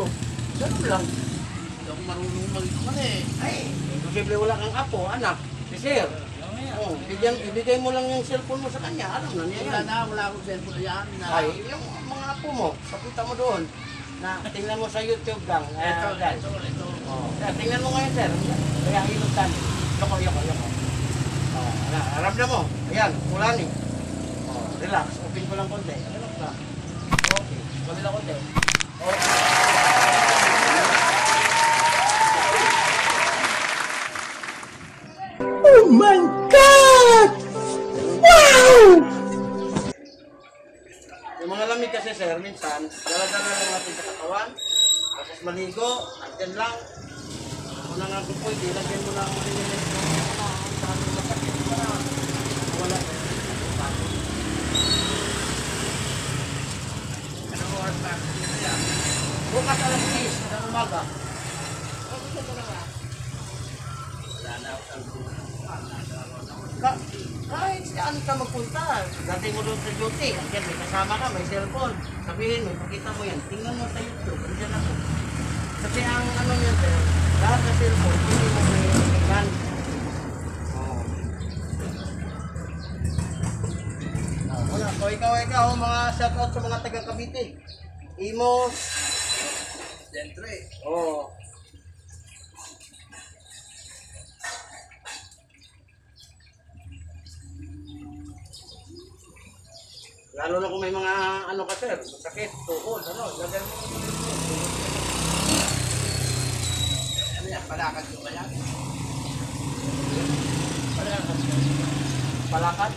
ko. Saan mo lang? Hindi ako marunong mag-ikon eh. Ay, imposible wala kang apo, anak. Si sir. Oh, ibigay mo lang yung cellphone mo sa kanya. Alam na niya yan. Wala akong cellphone yan. Ay, yung mga apo mo, papunta mo doon. Na, tingnan mo sa YouTube lang. Ito. Oh. Tingnan mo ngayon, sir. Kaya hilutan. Yoko. Oh, harap na mo. Ayan, kulani. Oh, relax. Open ko lang konti. Relax na. Okay. Pabila konti. Okay. Oh my God! Wow! Yung mga lamig kasi sir, minsan, dala-dala lang natin sa katawan, tapos maligo, natin lang. Una nga po, ilagyan mo na ang malinilin. Wala. Anong oras na? Bukas alas 6 ng umaga. Kahit saan ka magpunta, dating mo doon sa duty, andyan may kasama ka, may cellphone, sabihin mo, pakita mo yan, tingnan mo sa YouTube, andyan ako. Kasi ang ano yan, lahat sa cellphone, hindi mo may ikan. Wala, so ikaw, mga shoutout sa mga taga Cavite. Imos, Dentre. Oo. Lalo na kung may mga ano ka sir, sakit, tuhod, ano, lagyan mo. Ano yan, palakad yung malak? Palakad?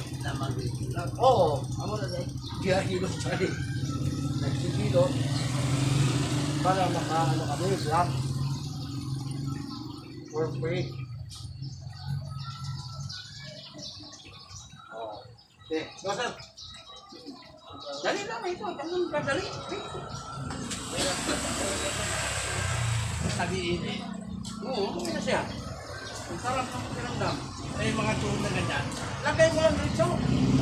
Oo, ano na sa'yo? Giyahilo sa'yo. Nagsibilo. Para maka-ano ka doon, black. Work break. Okay, go sir. Dali lang, ito. Tanong ka, dali. Sabihin eh. Oo, kaya siya. Ang sarap ng pakiramdam. Ay, mga tuhod na ganyan. Lagay mo lang dito.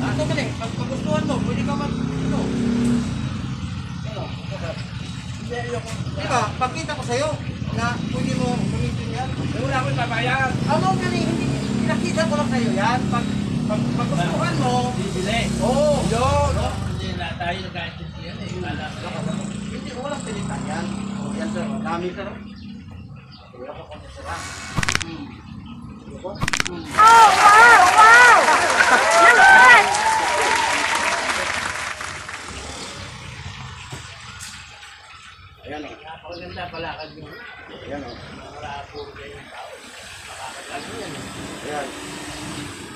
Ito ka rin. Pag pagustuhan mo, pwede ka mag... Ano? Ano? Diba, pagkita ko sa'yo na pwede mo kumitin yan. Wala akong babayan. Ano ka rin? Nakita ko lang sa'yo yan. Pag pagustuhan mo... Bibili. Oo. Yun. Tayo nag-a-intindi yan eh. Hindi ko walang pinita yan. Yan sir, dami sir. Wala ko kung sir ha. Oh! Wow! Wow! Naman! Ayan o. Napakaganda palakad mo. Ayan o. Nakarapuro kayo ng tao. Napakaganda mo yan. Ayan.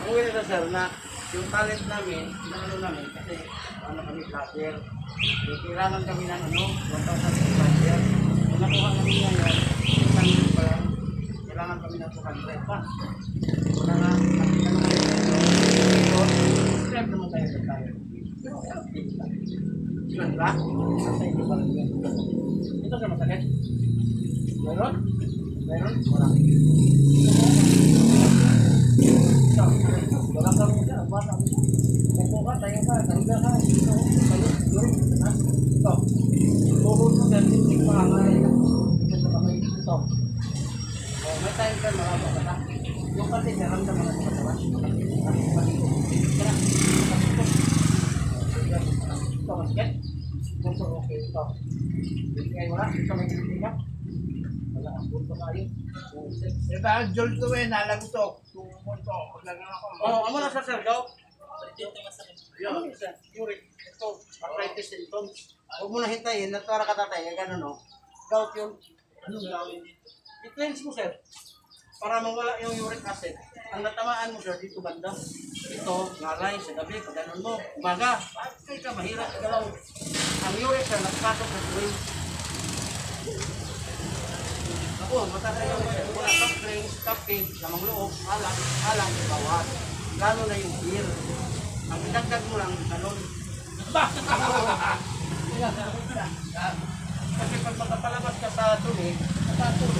Ang wala na sir na yung talent namin, pinangano namin kasi ano kami cashier. Kailangan kami ng ano, 1,000 cashier. Kung nakuha kami ngayon, kailangan kami ng 200 pa. Wala na, nakita naman yung siyempre naman tayo sa talent. Pero kaya, silang ba? Nasa ito pa lang yun. Ito sa masakit. Meron? Meron? Wala. Wala kami dyan, wala kami dyan. Pupo ka, tayo ka, tanda ka, dito, kayo, doon, ha? Ito. Tuhod mo dyan, hindi pa nga ngayon. Dito sa kamay, ito. May tayo ka, maraba ka na. Yung kasi, naramda ka na sa katawan. Ito, masket. Ito, okay, ito. Ngayon mo na, ito may hindi ka. Wala ang punto kayo. Diba, ang jol to eh, nalagutok. Punto, maglagang ako. Oo, amo na sa sargaw. Yun, uric. Ito, arthritis symptoms. Huwag mo na hintayin, natwara ka tatay, gano'n o. Gout yun. Anong gawin dito? I-cleanse mo, sir. Para mawala yung uric acid. Ang natamaan mo, sir, dito banda. Ito, ngalay, sa gabi, pagano'n mo. Umaga, bakit ka mahirap galaw. Ang uric, sir, nakapasok sa tuloy. Ako, matatayaw mo, sir. Wala kang cleanse, cupcake, lamang loob, alang, bawat. Lalo na yung beer. Ang pinagdag mo lang yung talon. Bakit ako? Kasi pag makapalabas ka sa tumi,